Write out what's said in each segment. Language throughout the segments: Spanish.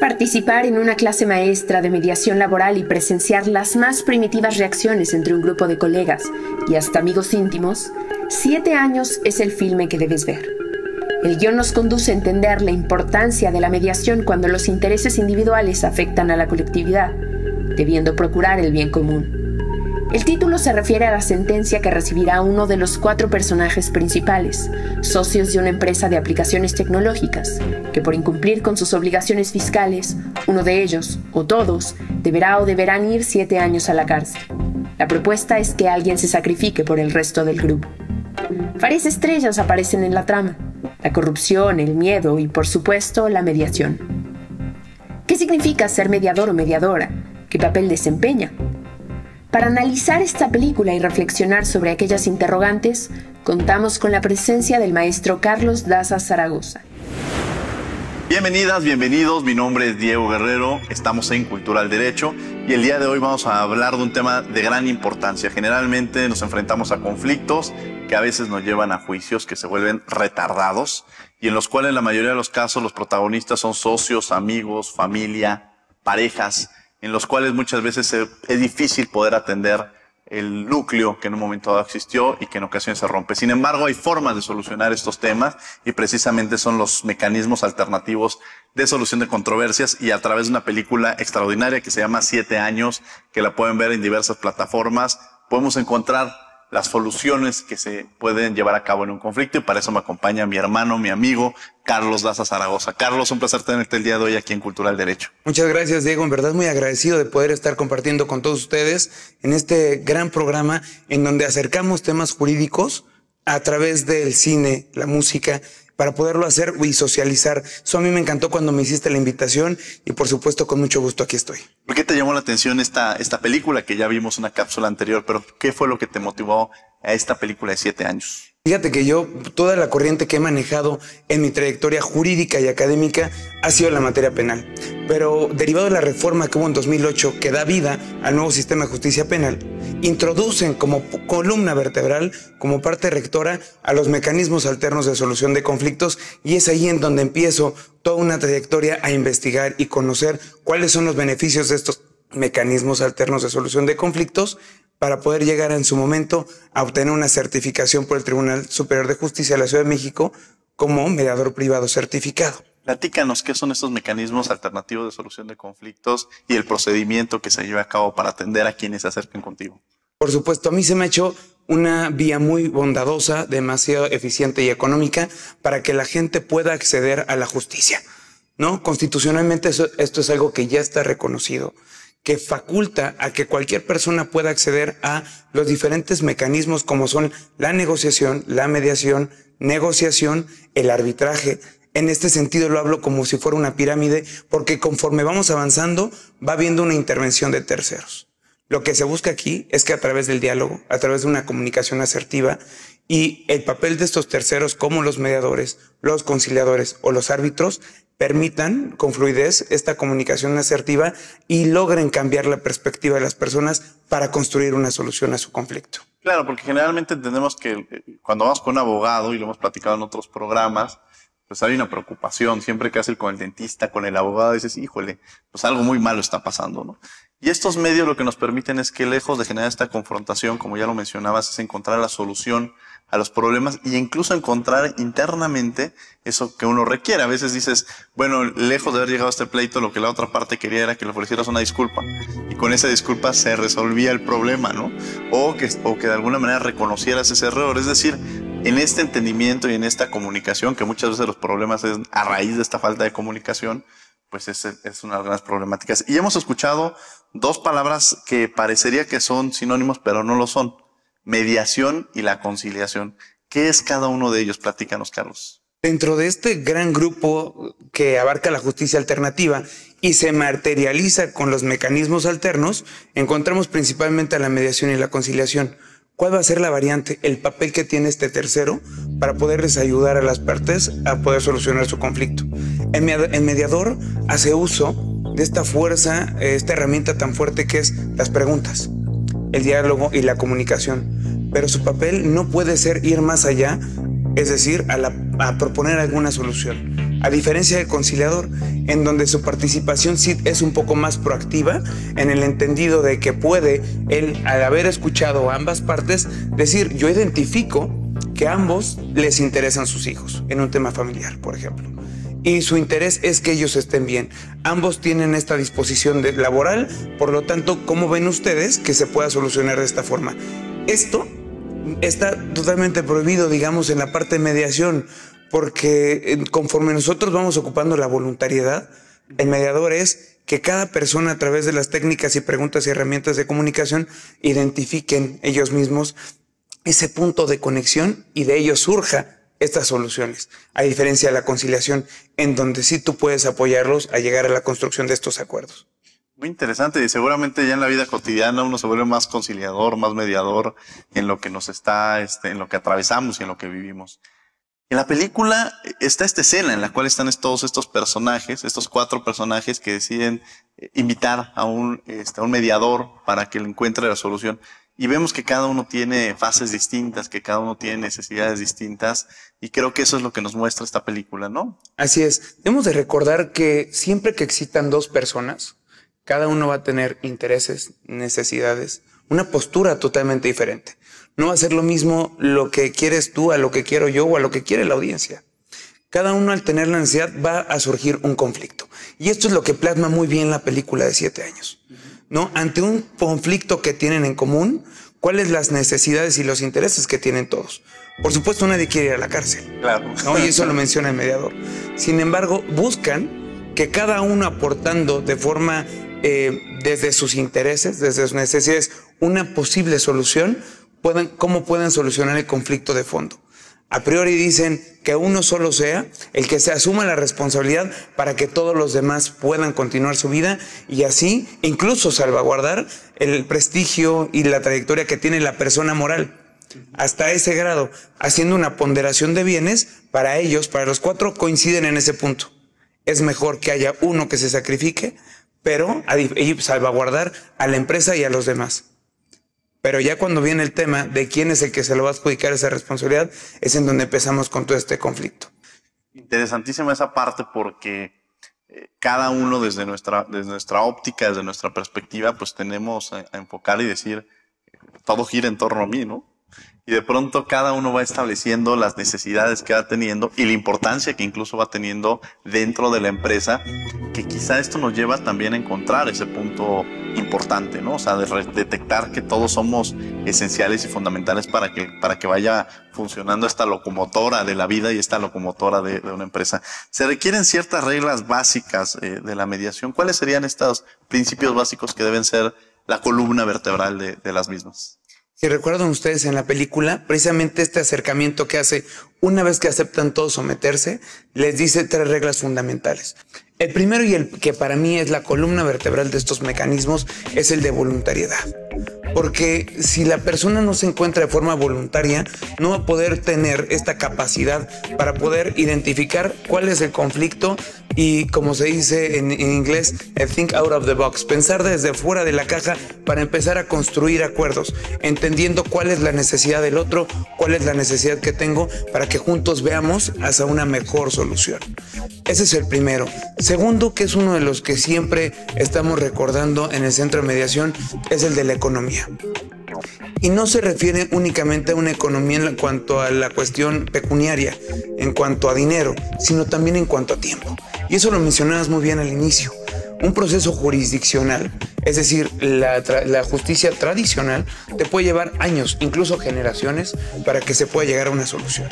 Participar en una clase maestra de mediación laboral y presenciar las más primitivas reacciones entre un grupo de colegas y hasta amigos íntimos, 7 años es el filme que debes ver. El guión nos conduce a entender la importancia de la mediación cuando los intereses individuales afectan a la colectividad, debiendo procurar el bien común. El título se refiere a la sentencia que recibirá uno de los 4 personajes principales, socios de una empresa de aplicaciones tecnológicas, que por incumplir con sus obligaciones fiscales, uno de ellos, o todos, deberá o deberán ir 7 años a la cárcel. La propuesta es que alguien se sacrifique por el resto del grupo. Varias estrellas aparecen en la trama: la corrupción, el miedo y, por supuesto, la mediación. ¿Qué significa ser mediador o mediadora? ¿Qué papel desempeña? Para analizar esta película y reflexionar sobre aquellas interrogantes, contamos con la presencia del maestro Carlos Daza Zaragoza. Bienvenidas, bienvenidos, mi nombre es Diego Guerrero, estamos en Cultura al Derecho y el día de hoy vamos a hablar de un tema de gran importancia. Generalmente nos enfrentamos a conflictos que a veces nos llevan a juicios que se vuelven retardados y en los cuales en la mayoría de los casos los protagonistas son socios, amigos, familia, parejas, en los cuales muchas veces es difícil poder atender el núcleo que en un momento dado existió y que en ocasiones se rompe. Sin embargo, hay formas de solucionar estos temas y precisamente son los mecanismos alternativos de solución de controversias y a través de una película extraordinaria que se llama 7 años, que la pueden ver en diversas plataformas, podemos encontrar las soluciones que se pueden llevar a cabo en un conflicto y para eso me acompaña mi hermano, mi amigo, Carlos Daza Zaragoza. Carlos, un placer tenerte el día de hoy aquí en Cultura al Derecho. Muchas gracias, Diego. En verdad muy agradecido de poder estar compartiendo con todos ustedes en este gran programa en donde acercamos temas jurídicos a través del cine, la música, para poderlo hacer y socializar. Eso a mí me encantó cuando me hiciste la invitación y por supuesto con mucho gusto aquí estoy. ¿Por qué te llamó la atención esta película que ya vimos una cápsula anterior? Pero ¿qué fue lo que te motivó a esta película de 7 años? Fíjate que yo, toda la corriente que he manejado en mi trayectoria jurídica y académica ha sido la materia penal. Pero derivado de la reforma que hubo en 2008, que da vida al nuevo sistema de justicia penal, introducen como columna vertebral, como parte rectora, a los mecanismos alternos de solución de conflictos y es ahí en donde empiezo toda una trayectoria a investigar y conocer cuáles son los beneficios de estos mecanismos alternos de solución de conflictos para poder llegar en su momento a obtener una certificación por el Tribunal Superior de Justicia de la Ciudad de México como mediador privado certificado. Platícanos qué son estos mecanismos alternativos de solución de conflictos y el procedimiento que se lleva a cabo para atender a quienes se acerquen contigo. Por supuesto, a mí se me ha hecho una vía muy bondadosa, demasiado eficiente y económica para que la gente pueda acceder a la justicia, ¿no? Constitucionalmente esto es algo que ya está reconocido, que faculta a que cualquier persona pueda acceder a los diferentes mecanismos como son la negociación, la mediación, el arbitraje. En este sentido lo hablo como si fuera una pirámide porque conforme vamos avanzando va habiendo una intervención de terceros. Lo que se busca aquí es que a través del diálogo, a través de una comunicación asertiva y el papel de estos terceros como los mediadores, los conciliadores o los árbitros permitan con fluidez esta comunicación asertiva y logren cambiar la perspectiva de las personas para construir una solución a su conflicto. Claro, porque generalmente entendemos que cuando vamos con un abogado, y lo hemos platicado en otros programas, pues hay una preocupación, siempre que haces con el dentista, con el abogado, dices, híjole, pues algo muy malo está pasando, ¿no? Y estos medios lo que nos permiten es que lejos de generar esta confrontación, como ya lo mencionabas, es encontrar la solución a los problemas e incluso encontrar internamente eso que uno requiere. A veces dices, bueno, lejos de haber llegado a este pleito, lo que la otra parte quería era que le ofrecieras una disculpa y con esa disculpa se resolvía el problema, ¿no? O que de alguna manera reconocieras ese error. Es decir, en este entendimiento y en esta comunicación, que muchas veces los problemas es a raíz de esta falta de comunicación, pues es una de las grandes problemáticas. Y hemos escuchado dos palabras que parecería que son sinónimos, pero no lo son. mediación y la conciliación. ¿Qué es cada uno de ellos? Platícanos, Carlos. Dentro de este gran grupo que abarca la justicia alternativa y se materializa con los mecanismos alternos, encontramos principalmente a la mediación y la conciliación. ¿Cuál va a ser la variante? El papel que tiene este tercero para poderles ayudar a las partes a poder solucionar su conflicto. El mediador hace uso de esta fuerza, esta herramienta tan fuerte que es las preguntas, el diálogo y la comunicación. Pero su papel no puede ser ir más allá, es decir, a proponer alguna solución. A diferencia del conciliador, en donde su participación sí es un poco más proactiva, en el entendido de que puede él, al haber escuchado a ambas partes, decir: yo identifico que a ambos les interesan sus hijos, en un tema familiar, por ejemplo. Y su interés es que ellos estén bien. Ambos tienen esta disposición laboral, por lo tanto, ¿cómo ven ustedes que se pueda solucionar de esta forma? Esto está totalmente prohibido, digamos, en la parte de mediación, porque conforme nosotros vamos ocupando la voluntariedad, el mediador es que cada persona, a través de las técnicas y preguntas y herramientas de comunicación, identifiquen ellos mismos ese punto de conexión y de ello surja estas soluciones, a diferencia de la conciliación, en donde sí tú puedes apoyarlos a llegar a la construcción de estos acuerdos. Muy interesante, y seguramente ya en la vida cotidiana uno se vuelve más conciliador, más mediador en lo que nos está, en lo que atravesamos y en lo que vivimos. En la película está esta escena en la cual están todos estos personajes, estos cuatro personajes que deciden invitar a un mediador para que le encuentre la solución. Y vemos que cada uno tiene fases distintas, que cada uno tiene necesidades distintas, y creo que eso es lo que nos muestra esta película, ¿no? Así es. Debemos de recordar que siempre que existan dos personas, cada uno va a tener intereses, necesidades, una postura totalmente diferente. No va a ser lo mismo lo que quieres tú a lo que quiero yo o a lo que quiere la audiencia. Cada uno, al tener la necesidad, va a surgir un conflicto. Y esto es lo que plasma muy bien la película de 7 años. ¿No? Ante un conflicto que tienen en común, ¿cuáles las necesidades y los intereses que tienen todos? Por supuesto, nadie quiere ir a la cárcel. Claro. ¿No? Y eso lo menciona el mediador. Sin embargo, buscan que cada uno, aportando de forma, desde sus intereses, desde sus necesidades, una posible solución, cómo pueden solucionar el conflicto de fondo. A priori dicen que uno solo sea el que se asuma la responsabilidad para que todos los demás puedan continuar su vida y así incluso salvaguardar el prestigio y la trayectoria que tiene la persona moral. Hasta ese grado, haciendo una ponderación de bienes, para ellos, para los cuatro, coinciden en ese punto. Es mejor que haya uno que se sacrifique, pero salvaguardar a la empresa y a los demás. Pero ya cuando viene el tema de quién es el que se lo va a adjudicar esa responsabilidad, es en donde empezamos con todo este conflicto. Interesantísima esa parte, porque cada uno, desde nuestra óptica, desde nuestra perspectiva, pues tenemos a enfocar y decir, todo gira en torno a mí, ¿no? Y de pronto cada uno va estableciendo las necesidades que va teniendo y la importancia que incluso va teniendo dentro de la empresa, que quizá esto nos lleva también a encontrar ese punto importante, ¿no? O sea, de detectar que todos somos esenciales y fundamentales para que vaya funcionando esta locomotora de la vida y esta locomotora de una empresa. Se requieren ciertas reglas básicas de la mediación. ¿Cuáles serían estos principios básicos que deben ser la columna vertebral de las mismas? Si recuerdan ustedes, en la película, precisamente este acercamiento que hace, una vez que aceptan todos someterse, les dice 3 reglas fundamentales. El primero, y el que para mí es la columna vertebral de estos mecanismos, es el de voluntariedad. Porque si la persona no se encuentra de forma voluntaria, no va a poder tener esta capacidad para poder identificar cuál es el conflicto y, como se dice en inglés, think out of the box, pensar desde fuera de la caja para empezar a construir acuerdos, entendiendo cuál es la necesidad del otro, cuál es la necesidad que tengo, para que juntos veamos hacia una mejor solución. Ese es el primero. Segundo, que es uno de los que siempre estamos recordando en el centro de mediación, es el de la economía. Y no se refiere únicamente a una economía en cuanto a la cuestión pecuniaria, en cuanto a dinero, sino también en cuanto a tiempo. Y eso lo mencionabas muy bien al inicio. Un proceso jurisdiccional, es decir, la justicia tradicional, te puede llevar años, incluso generaciones, para que se pueda llegar a una solución.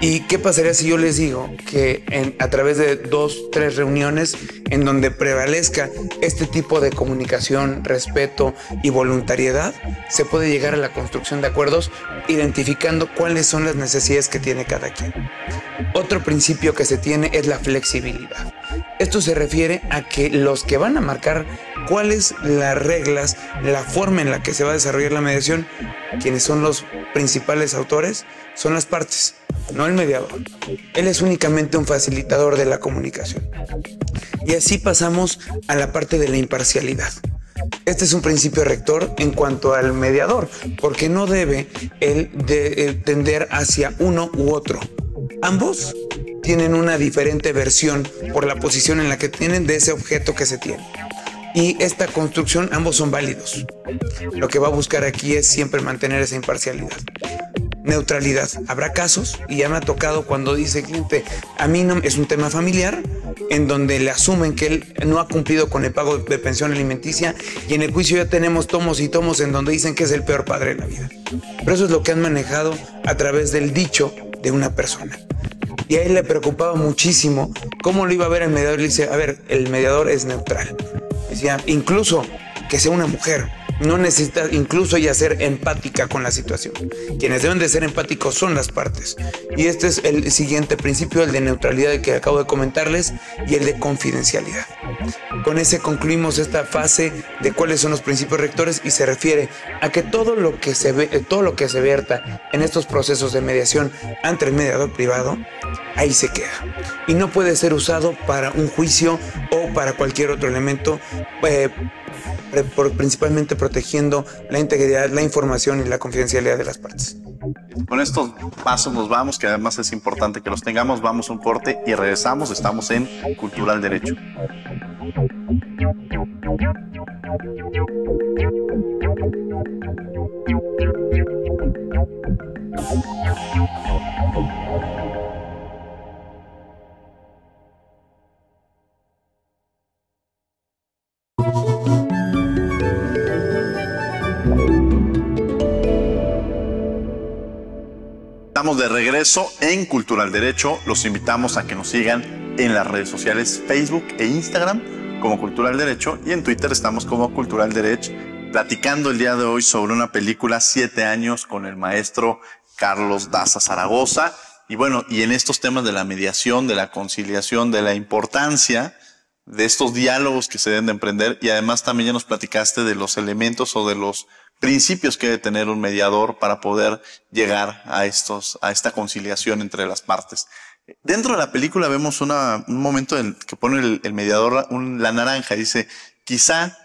¿Y qué pasaría si yo les digo que a través de 2, 3 reuniones en donde prevalezca este tipo de comunicación, respeto y voluntariedad, se puede llegar a la construcción de acuerdos identificando cuáles son las necesidades que tiene cada quien? Otro principio que se tiene es la flexibilidad. Esto se refiere a que los que van a marcar cuáles las reglas, la forma en la que se va a desarrollar la mediación, quienes son los principales autores, son las partes, no el mediador. Él es únicamente un facilitador de la comunicación. Y así pasamos a la parte de la imparcialidad. Este es un principio rector en cuanto al mediador, porque no debe él tender hacia uno u otro. Ambos tienen una diferente versión por la posición en la que tienen de ese objeto que se tiene. Y esta construcción, ambos son válidos. Lo que va a buscar aquí es siempre mantener esa imparcialidad. Neutralidad. Habrá casos, y ya me ha tocado cuando dice el cliente, a mí no, es un tema familiar, en donde le asumen que él no ha cumplido con el pago de pensión alimenticia, y en el juicio ya tenemos tomos y tomos en donde dicen que es el peor padre de la vida. Pero eso es lo que han manejado a través del dicho de una persona. Y a él le preocupaba muchísimo cómo lo iba a ver el mediador. Le dice, a ver, el mediador es neutral. Decía, incluso que sea una mujer. No necesita incluso ya ser empática con la situación. Quienes deben de ser empáticos son las partes. Y este es el siguiente principio, el de neutralidad que acabo de comentarles, y el de confidencialidad. Con ese concluimos esta fase de cuáles son los principios rectores, y se refiere a que todo lo que se vierta en estos procesos de mediación ante el mediador privado, ahí se queda. Y no puede ser usado para un juicio o para cualquier otro elemento, principalmente protegiendo la integridad, la información y la confidencialidad de las partes. Con estos pasos nos vamos, que además es importante que los tengamos. Vamos a un corte y regresamos. Estamos en Cultura al Derecho. Estamos de regreso en Cultura al Derecho. Los invitamos a que nos sigan en las redes sociales Facebook e Instagram como Cultura al Derecho, y en Twitter estamos como Cultura al Derecho, platicando el día de hoy sobre una película, 7 años, con el maestro Carlos Daza Zaragoza. Y bueno, y en estos temas de la mediación, de la conciliación, de la importancia de estos diálogos que se deben de emprender, y además también ya nos platicaste de los elementos o de los principios que debe tener un mediador para poder llegar a esta conciliación entre las partes. Dentro de la película vemos un momento que pone el mediador la naranja y dice, quizá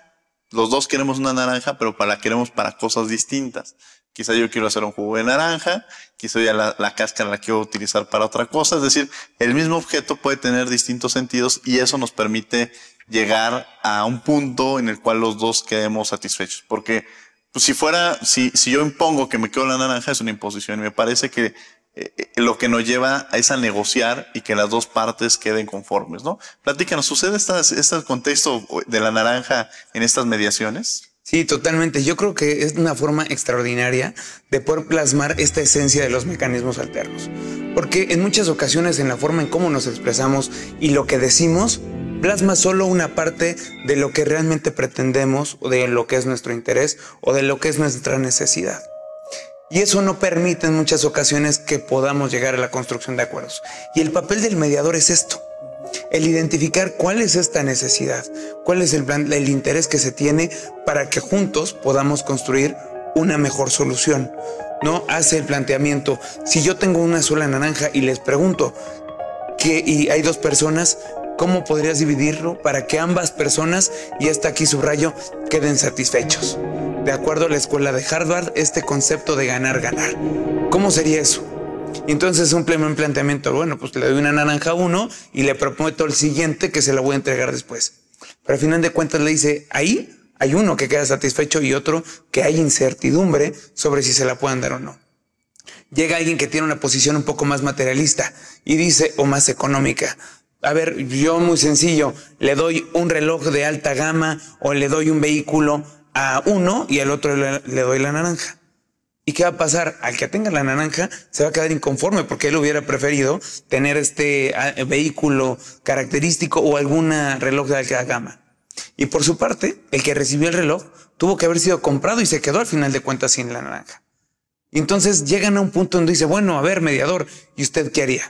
los dos queremos una naranja, pero la queremos para cosas distintas. Quizá yo quiero hacer un jugo de naranja, quizá ya la cáscara la quiero utilizar para otra cosa. Es decir, el mismo objeto puede tener distintos sentidos, y eso nos permite llegar a un punto en el cual los dos quedemos satisfechos. Porque pues si yo impongo que me quedo la naranja, es una imposición. Y me parece que lo que nos lleva es a negociar y que las dos partes queden conformes, ¿no? Platícanos, ¿sucede este contexto de la naranja en estas mediaciones? Sí, totalmente. Yo creo que es una forma extraordinaria de poder plasmar esta esencia de los mecanismos alternos. Porque en muchas ocasiones en la forma en cómo nos expresamos y lo que decimos, plasma solo una parte de lo que realmente pretendemos, o de lo que es nuestro interés, o de lo que es nuestra necesidad. Y eso no permite en muchas ocasiones que podamos llegar a la construcción de acuerdos. Y el papel del mediador es esto, el identificar cuál es esta necesidad, cuál es el plan, el interés que se tiene para que juntos podamos construir una mejor solución. No hace el planteamiento, si yo tengo una sola naranja y les pregunto, y hay dos personas, ¿cómo podrías dividirlo para que ambas personas, y hasta aquí subrayo, queden satisfechos? De acuerdo a la escuela de Harvard, este concepto de ganar, ganar. ¿Cómo sería eso? Y entonces un planteamiento, bueno, pues le doy una naranja a uno y le prometo el siguiente que se la voy a entregar después. Pero al final de cuentas le dice, ahí hay uno que queda satisfecho y otro que hay incertidumbre sobre si se la puedan dar o no. Llega alguien que tiene una posición un poco más materialista y dice, o más económica, a ver, yo muy sencillo, le doy un reloj de alta gama o le doy un vehículo a uno y al otro le doy la naranja. ¿Y qué va a pasar? Al que tenga la naranja se va a quedar inconforme porque él hubiera preferido tener este vehículo característico o alguna reloj de alta gama. Y por su parte, el que recibió el reloj tuvo que haber sido comprado y se quedó al final de cuentas sin la naranja. Y entonces llegan a un punto donde dice, bueno, a ver, mediador, ¿y usted qué haría?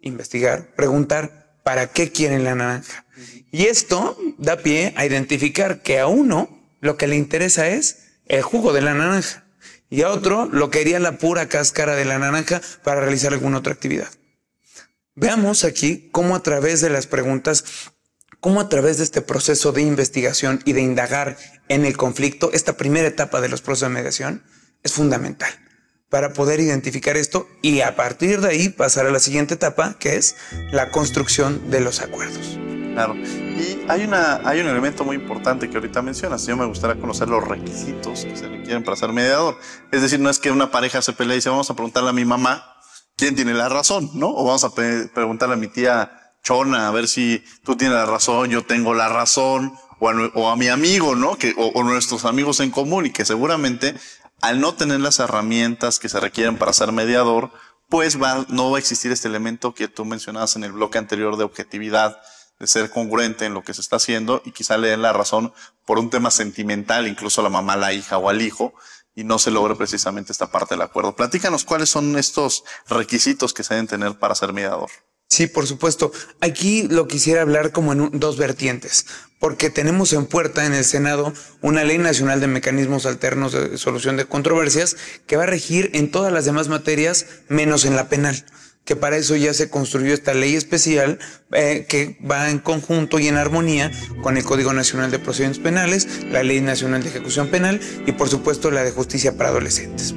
Investigar, preguntar, ¿para qué quieren la naranja? Y esto da pie a identificar que a uno lo que le interesa es el jugo de la naranja y a otro lo que haría la pura cáscara de la naranja para realizar alguna otra actividad. Veamos aquí cómo a través de las preguntas, cómo a través de este proceso de investigación y de indagar en el conflicto, esta primera etapa de los procesos de mediación es fundamental para poder identificar esto y a partir de ahí pasar a la siguiente etapa, que es la construcción de los acuerdos. Claro. Y hay un elemento muy importante que ahorita mencionas. Yo me gustaría conocer los requisitos que se requieren para ser mediador. Es decir, no es que una pareja se pelee y dice, vamos a preguntarle a mi mamá quién tiene la razón, ¿no? O vamos a preguntarle a mi tía Chona a ver si tú tienes la razón, yo tengo la razón, o a mi amigo, ¿no? O nuestros amigos en común, y que seguramente al no tener las herramientas que se requieren para ser mediador, pues no va a existir este elemento que tú mencionabas en el bloque anterior de objetividad, de ser congruente en lo que se está haciendo, y quizá le den la razón por un tema sentimental, incluso a la mamá, a la hija o al hijo, y no se logre precisamente esta parte del acuerdo. Platícanos cuáles son estos requisitos que se deben tener para ser mediador. Sí, por supuesto. Aquí lo quisiera hablar como en dos vertientes, porque tenemos en puerta en el Senado una Ley Nacional de Mecanismos Alternos de Solución de Controversias que va a regir en todas las demás materias menos en la penal, que para eso ya se construyó esta ley especial que va en conjunto y en armonía con el Código Nacional de Procedimientos Penales, la Ley Nacional de Ejecución Penal y por supuesto la de Justicia para Adolescentes.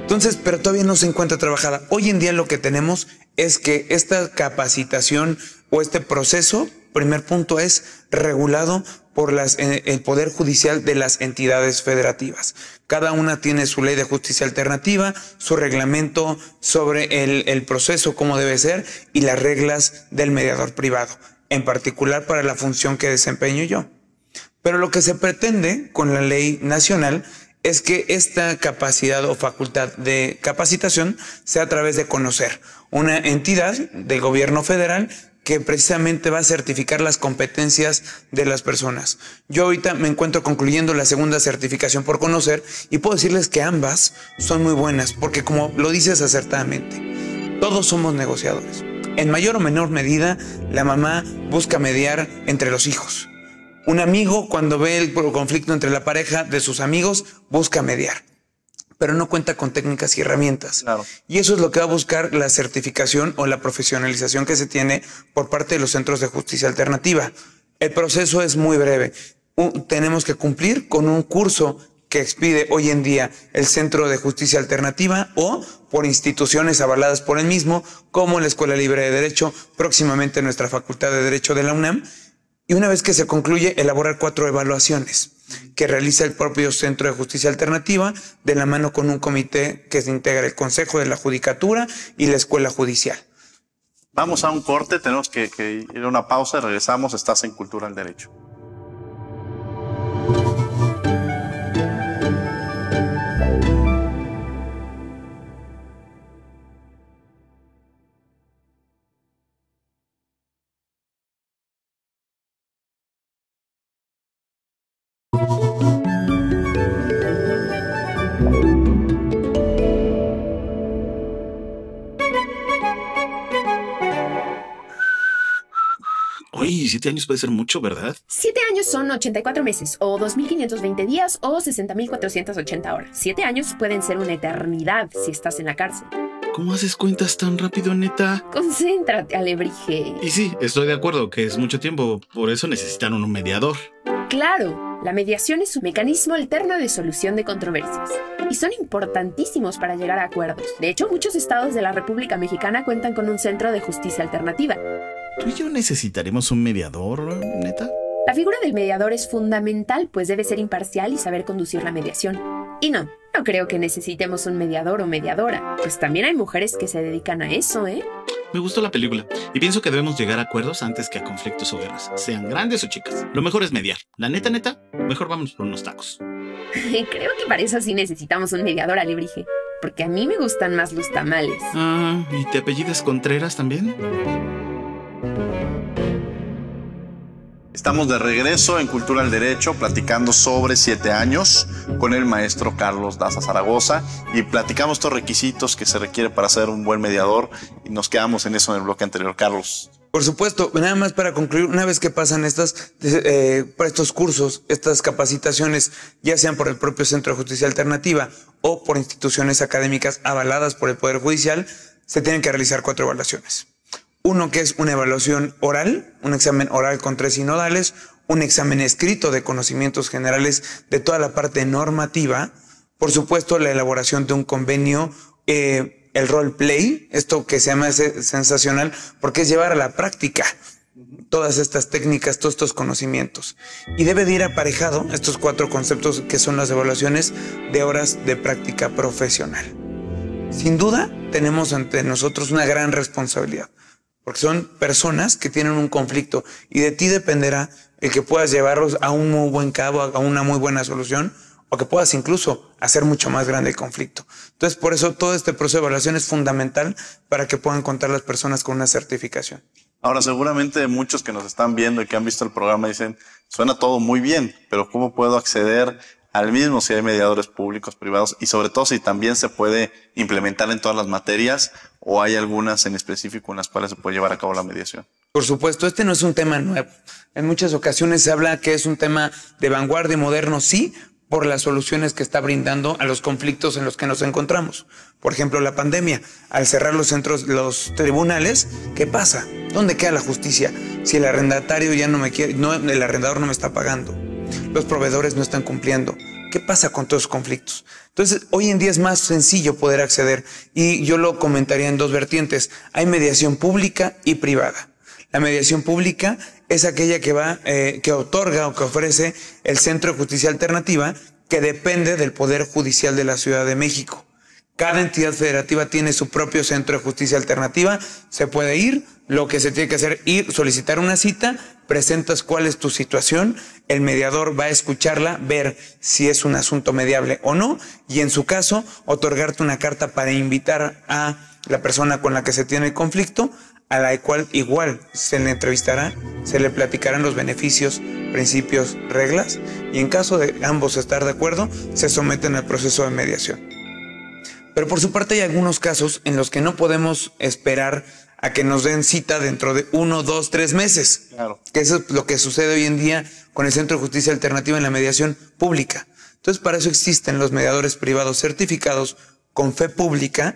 Entonces, pero todavía no se encuentra trabajada. Hoy en día lo que tenemos es que esta capacitación o este proceso, primer punto, es regulado por el Poder Judicial de las entidades federativas. Cada una tiene su ley de justicia alternativa, su reglamento sobre el proceso, cómo debe ser, y las reglas del mediador privado, en particular para la función que desempeño yo. Pero lo que se pretende con la ley nacional es que esta capacidad o facultad de capacitación sea a través de conocer una entidad del gobierno federal que precisamente va a certificar las competencias de las personas. Yo ahorita me encuentro concluyendo la segunda certificación por conocer y puedo decirles que ambas son muy buenas porque, como lo dices acertadamente, todos somos negociadores. En mayor o menor medida, la mamá busca mediar entre los hijos. Un amigo, cuando ve el conflicto entre la pareja de sus amigos, busca mediar, pero no cuenta con técnicas y herramientas. Claro. Y eso es lo que va a buscar la certificación o la profesionalización que se tiene por parte de los centros de justicia alternativa. El proceso es muy breve. Tenemos que cumplir con un curso que expide hoy en día el Centro de Justicia Alternativa o por instituciones avaladas por el mismo, como la Escuela Libre de Derecho, próximamente nuestra Facultad de Derecho de la UNAM. Y una vez que se concluye, elaborar 4 evaluaciones que realiza el propio Centro de Justicia Alternativa de la mano con un comité que se integra el Consejo de la Judicatura y la Escuela Judicial. Vamos a un corte, tenemos que ir a una pausa y regresamos. Estás en Cultura al Derecho. Oye, 7 años puede ser mucho, ¿verdad? 7 años son 84 meses, o 2.520 días, o 60.480 horas. 7 años pueden ser una eternidad si estás en la cárcel. ¿Cómo haces cuentas tan rápido, neta? Concéntrate, alebrije. Y sí, estoy de acuerdo que es mucho tiempo, por eso necesitan un mediador. Claro, la mediación es un mecanismo alterno de solución de controversias y son importantísimos para llegar a acuerdos. De hecho, muchos estados de la República Mexicana cuentan con un centro de justicia alternativa. ¿Tú y yo necesitaremos un mediador, neta? La figura del mediador es fundamental, pues debe ser imparcial y saber conducir la mediación. Y no creo que necesitemos un mediador o mediadora, pues también hay mujeres que se dedican a eso, ¿eh? Me gustó la película y pienso que debemos llegar a acuerdos antes que a conflictos o guerras, sean grandes o chicas. Lo mejor es mediar. La neta, mejor vamos por unos tacos. Creo que para eso sí necesitamos un mediador, Alebrije, porque a mí me gustan más los tamales. Ah, ¿y te apellidas Contreras también? Estamos de regreso en Cultura al Derecho, platicando sobre 7 años con el maestro Carlos Daza Zaragoza, y platicamos estos requisitos que se requiere para ser un buen mediador, y nos quedamos en eso en el bloque anterior, Carlos. Por supuesto, nada más para concluir, una vez que pasan estos cursos, estas capacitaciones, ya sean por el propio Centro de Justicia Alternativa o por instituciones académicas avaladas por el Poder Judicial, se tienen que realizar 4 evaluaciones. Uno que es una evaluación oral, un examen oral con 3 sinodales, un examen escrito de conocimientos generales de toda la parte normativa, por supuesto la elaboración de un convenio, el role play, esto que se llama sensacional porque es llevar a la práctica todas estas técnicas, todos estos conocimientos. Y debe de ir aparejado estos 4 conceptos que son las evaluaciones de horas de práctica profesional. Sin duda tenemos ante nosotros una gran responsabilidad, porque son personas que tienen un conflicto y de ti dependerá el que puedas llevarlos a un muy buen cabo, a una muy buena solución, o que puedas incluso hacer mucho más grande el conflicto. Entonces, por eso todo este proceso de evaluación es fundamental para que puedan contar las personas con una certificación. Ahora, seguramente muchos que nos están viendo y que han visto el programa dicen, suena todo muy bien, pero ¿cómo puedo acceder al mismo si hay mediadores públicos, privados? Y sobre todo, si también se puede implementar en todas las materias, o hay algunas en específico en las cuales se puede llevar a cabo la mediación. Por supuesto, este no es un tema nuevo. En muchas ocasiones se habla que es un tema de vanguardia y moderno, sí, por las soluciones que está brindando a los conflictos en los que nos encontramos. Por ejemplo, la pandemia. Al cerrar los centros, los tribunales, ¿qué pasa? ¿Dónde queda la justicia? Si el arrendatario ya no me quiere, el arrendador no me está pagando, los proveedores no están cumpliendo, ¿qué pasa con todos los conflictos? Entonces, hoy en día es más sencillo poder acceder, y yo lo comentaría en 2 vertientes. Hay mediación pública y privada. La mediación pública es aquella que va, que otorga o que ofrece el Centro de Justicia Alternativa, que depende del Poder Judicial de la Ciudad de México. Cada entidad federativa tiene su propio Centro de Justicia Alternativa. Se puede ir, lo que se tiene que hacer es ir, solicitar una cita, presentas cuál es tu situación, el mediador va a escucharla, ver si es un asunto mediable o no, y en su caso, otorgarte una carta para invitar a la persona con la que se tiene el conflicto, a la cual igual se le entrevistará, se le platicarán los beneficios, principios, reglas, y en caso de ambos estar de acuerdo, se someten al proceso de mediación. Pero por su parte hay algunos casos en los que no podemos esperar a que nos den cita dentro de 1, 2, 3 meses. Claro. Que eso es lo que sucede hoy en día con el Centro de Justicia Alternativa en la mediación pública. Entonces, para eso existen los mediadores privados certificados con fe pública,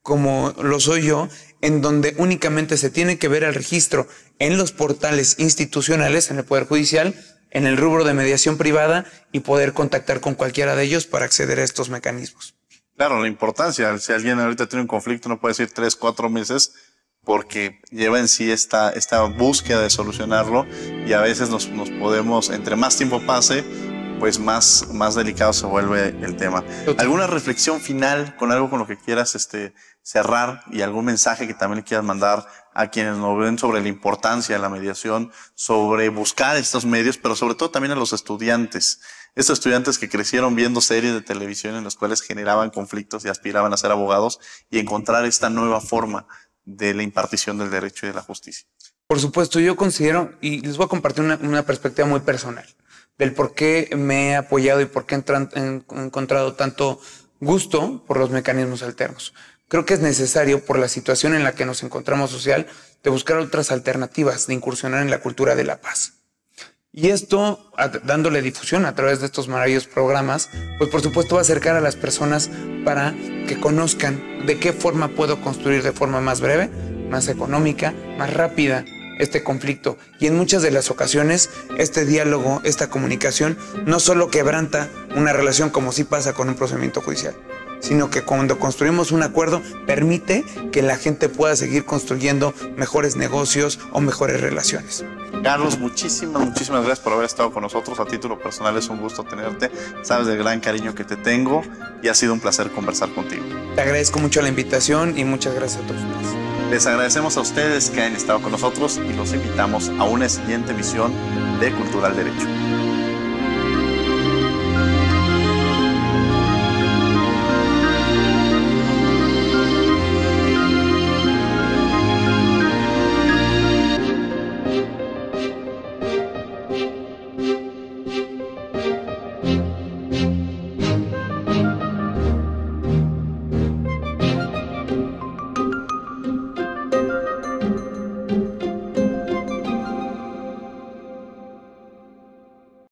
como lo soy yo, en donde únicamente se tiene que ver el registro en los portales institucionales, en el Poder Judicial, en el rubro de mediación privada, y poder contactar con cualquiera de ellos para acceder a estos mecanismos. Claro, la importancia. Si alguien ahorita tiene un conflicto, no puede decir 3, 4 meses, porque lleva en sí esta búsqueda de solucionarlo, y a veces nos podemos, entre más tiempo pase, pues más delicado se vuelve el tema. ¿Alguna reflexión final con algo con lo que quieras cerrar, y algún mensaje que también quieras mandar a quienes nos ven sobre la importancia de la mediación, sobre buscar estos medios, pero sobre todo también a los estudiantes? Estos estudiantes que crecieron viendo series de televisión en las cuales generaban conflictos y aspiraban a ser abogados, y encontrar esta nueva forma de la impartición del derecho y de la justicia. Por supuesto, yo considero, y les voy a compartir una perspectiva muy personal, del por qué me he apoyado y por qué he encontrado tanto gusto por los mecanismos alternos. Creo que es necesario, por la situación en la que nos encontramos social, de buscar otras alternativas, de incursionar en la cultura de la paz. Y esto, dándole difusión a través de estos maravillosos programas, pues por supuesto va a acercar a las personas para que conozcan de qué forma puedo construir de forma más breve, más económica, más rápida, este conflicto. Y en muchas de las ocasiones, este diálogo, esta comunicación, no solo quebranta una relación, como sí pasa con un procedimiento judicial, sino que cuando construimos un acuerdo, permite que la gente pueda seguir construyendo mejores negocios o mejores relaciones. Carlos, muchísimas gracias por haber estado con nosotros. A título personal es un gusto tenerte. Sabes del gran cariño que te tengo, y ha sido un placer conversar contigo. Te agradezco mucho la invitación, y muchas gracias a todos ustedes. Les agradecemos a ustedes que hayan estado con nosotros, y los invitamos a una siguiente emisión de Cultura al Derecho.